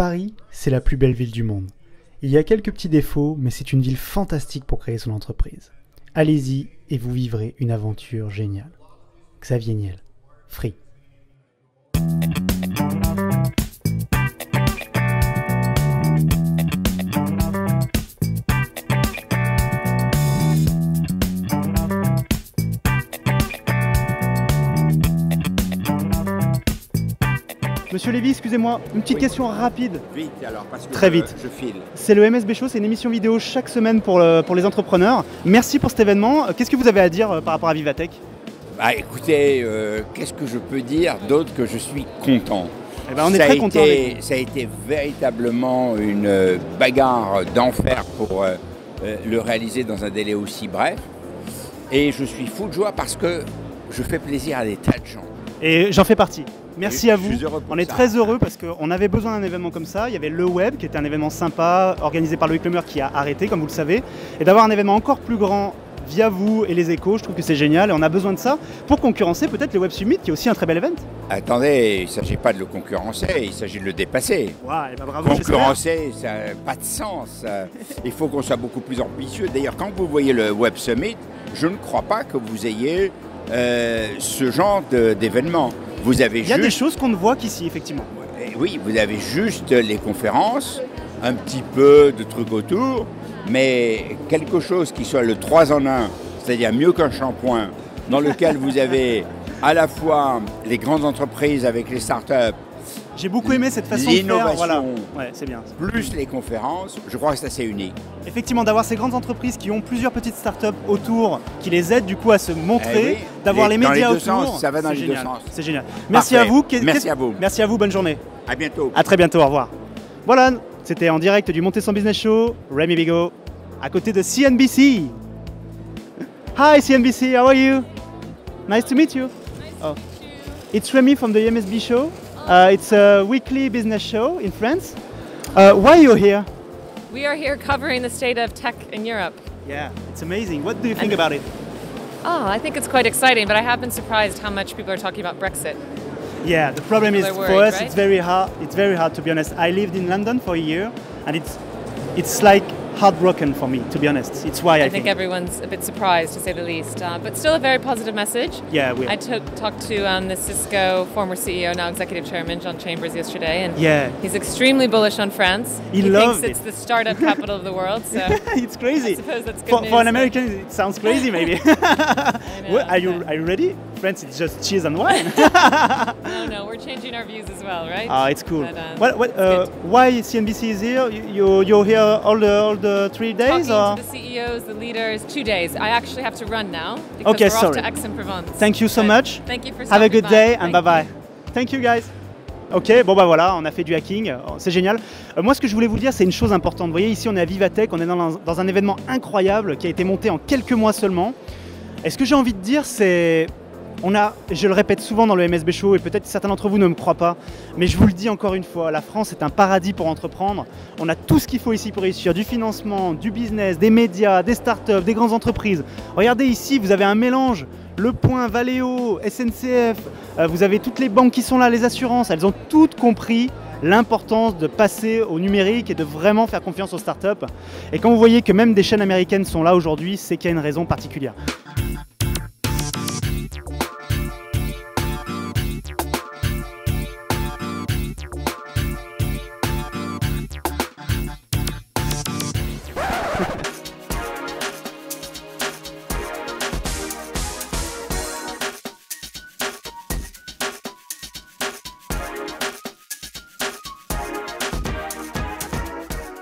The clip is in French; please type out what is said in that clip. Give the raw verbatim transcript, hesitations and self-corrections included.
Paris, c'est la plus belle ville du monde. Il y a quelques petits défauts, mais c'est une ville fantastique pour créer son entreprise. Allez-y et vous vivrez une aventure géniale. Xavier Niel, Free. Monsieur Lévy, excusez-moi, une petite oui. question rapide. Vite alors, parce que Très vite. Je, je file. C'est le M S B Show, c'est une émission vidéo chaque semaine pour, le, pour les entrepreneurs. Merci pour cet événement. Qu'est-ce que vous avez à dire par rapport à Vivatech? Bah écoutez, euh, qu'est-ce que je peux dire d'autre que je suis content. Eh ben, on est ça très content. Ça a été véritablement une bagarre d'enfer pour euh, euh, le réaliser dans un délai aussi bref. Et je suis fou de joie parce que je fais plaisir à des tas de gens. Et j'en fais partie. Merci à vous. On est très heureux parce qu'on avait besoin d'un événement comme ça. Il y avait le web qui était un événement sympa, organisé par Loïc Lemaire qui a arrêté, comme vous le savez. Et d'avoir un événement encore plus grand via vous et les échos, je trouve que c'est génial. Et on a besoin de ça pour concurrencer peut-être le web summit qui est aussi un très bel event. Attendez, il ne s'agit pas de le concurrencer, il s'agit de le dépasser. Wow, et ben bravo, concurrencer, ça n'a pas de sens. Il faut qu'on soit beaucoup plus ambitieux. D'ailleurs, quand vous voyez le web summit, je ne crois pas que vous ayez euh, ce genre d'événement. Vous avez Il y a juste... des choses qu'on ne voit qu'ici, effectivement. Oui, vous avez juste les conférences, un petit peu de trucs autour, mais quelque chose qui soit le trois en un, c'est-à-dire mieux qu'un shampoing, dans lequel vous avez à la fois les grandes entreprises avec les startups. J'ai beaucoup aimé cette façon de faire, voilà. Ouais, c'est bien. Plus les conférences, je crois que c'est assez unique. Effectivement, d'avoir ces grandes entreprises qui ont plusieurs petites startups autour, qui les aident du coup à se montrer, eh oui, d'avoir les, les médias dans les deux autour, sens, ça va dans les génial. deux sens. C'est génial. Merci à vous. Merci à vous. Merci à vous. Bonne journée. À bientôt. À très bientôt. Au revoir. Voilà, c'était en direct du Monter son Business Show, Rémy Bigot, à côté de C N B C. Hi C N B C, how are you? Nice to meet you. Nice oh. to meet you. It's Rémy from the M S B Show. Uh, it's a weekly business show in France. Uh, why are you here? We are here covering the state of tech in Europe. Yeah, it's amazing. What do you think and about it? Oh, I think it's quite exciting, but I have been surprised how much people are talking about Brexit. Yeah, the problem people is worried, for us right? it's very hard. It's very hard to be honest. I lived in London for a year, and it's it's like heartbroken for me to be honest. It's why I, I think, think everyone's a bit surprised to say the least, uh, but still a very positive message. Yeah, we. I took, talked to um, the Cisco former C E O, now executive chairman, John Chambers yesterday, and yeah, he's extremely bullish on France. He, he loves thinks it. It's the startup capital of the world. So it's crazy. I suppose that's good for, news, for an American, but... it sounds crazy maybe. I know, well, are you are you ready? France, it's just cheese and wine. No, no, we're changing our views as well, right? Ah, it's cool. But, um, what, what, uh, it's why C N B C is here? You, you you're here all the all the Uh, three days? Talking or? To the C E Os, the leaders, two days. I actually have to run now because okay, we're sorry. off to Aix-en-Provence. Thank you so but much. Thank you for Have a good by. day and bye-bye. Thank, Thank you guys. Ok, bon bah voilà, on a fait du hacking, c'est génial. Euh, moi ce que je voulais vous dire, c'est une chose importante. Vous voyez ici, on est à Vivatech, on est dans un, dans un événement incroyable qui a été monté en quelques mois seulement. Et ce que j'ai envie de dire, c'est... On a, je le répète souvent dans le M S B Show et peut-être certains d'entre vous ne me croient pas, mais je vous le dis encore une fois, la France est un paradis pour entreprendre. On a tout ce qu'il faut ici pour réussir, du financement, du business, des médias, des startups, des grandes entreprises. Regardez ici, vous avez un mélange, Le Point, Valeo, S N C F, euh, vous avez toutes les banques qui sont là, les assurances, elles ont toutes compris l'importance de passer au numérique et de vraiment faire confiance aux startups. Et quand vous voyez que même des chaînes américaines sont là aujourd'hui, c'est qu'il y a une raison particulière.